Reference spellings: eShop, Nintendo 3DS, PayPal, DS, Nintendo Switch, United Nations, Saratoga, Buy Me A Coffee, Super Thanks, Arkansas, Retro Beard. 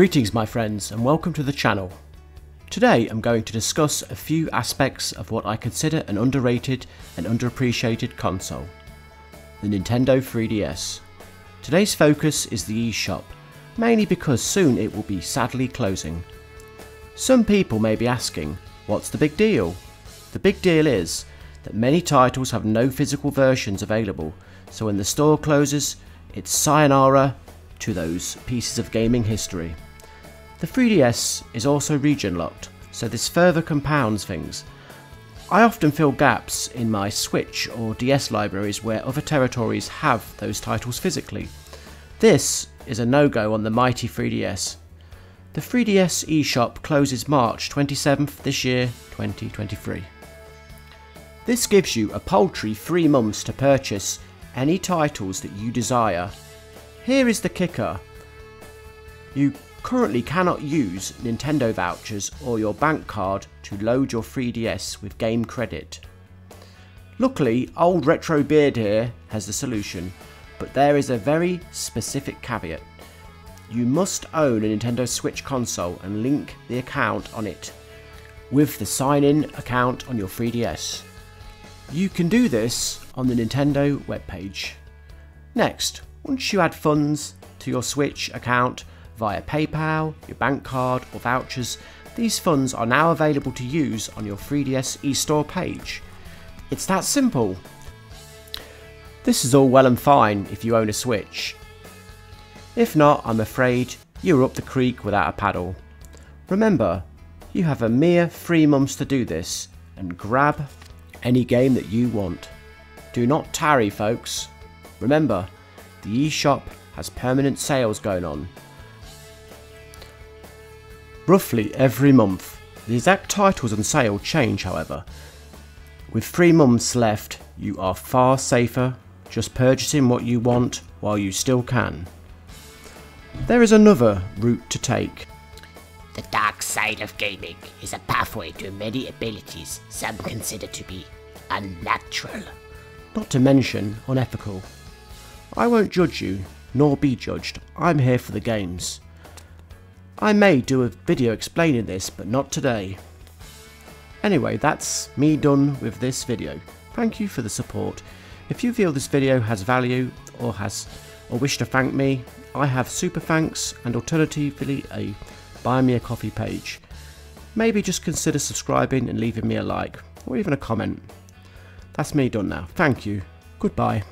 Greetings my friends and welcome to the channel. Today I'm going to discuss a few aspects of what I consider an underrated and underappreciated console, the Nintendo 3DS. Today's focus is the eShop, mainly because soon it will be sadly closing. Some people may be asking, what's the big deal? The big deal is that many titles have no physical versions available, so when the store closes, it's sayonara to those pieces of gaming history. The 3DS is also region locked, so this further compounds things. I often fill gaps in my Switch or DS libraries where other territories have those titles physically. This is a no-go on the mighty 3DS. The 3DS eShop closes March 27th this year, 2023. This gives you a paltry 3 months to purchase any titles that you desire. Here is the kicker. You currently cannot use Nintendo vouchers or your bank card to load your 3DS with game credit. Luckily, old Retro Beard here has the solution, but there is a very specific caveat. You must own a Nintendo Switch console and link the account on it with the sign-in account on your 3DS. You can do this on the Nintendo webpage. Next, once you add funds to your Switch account via PayPal, your bank card or vouchers, these funds are now available to use on your 3DS eStore page. It's that simple. This is all well and fine if you own a Switch. If not, I'm afraid you're up the creek without a paddle. Remember, you have a mere 3 months to do this and grab any game that you want. Do not tarry, folks. Remember, the eShop has permanent sales going on roughly every month. The exact titles on sale change however. With 3 months left, you are far safer just purchasing what you want while you still can. There is another route to take. The dark side of gaming is a pathway to many abilities some consider to be unnatural. Not to mention unethical. I won't judge you, nor be judged. I'm here for the games. I may do a video explaining this, but not today. Anyway, that's me done with this video. Thank you for the support. If you feel this video has value or wish to thank me, I have Super Thanks and alternatively a Buy Me A Coffee page. Maybe just consider subscribing and leaving me a like or even a comment. That's me done now. Thank you. Goodbye.